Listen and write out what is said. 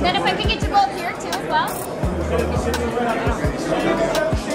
Then if I could get you both here too as well.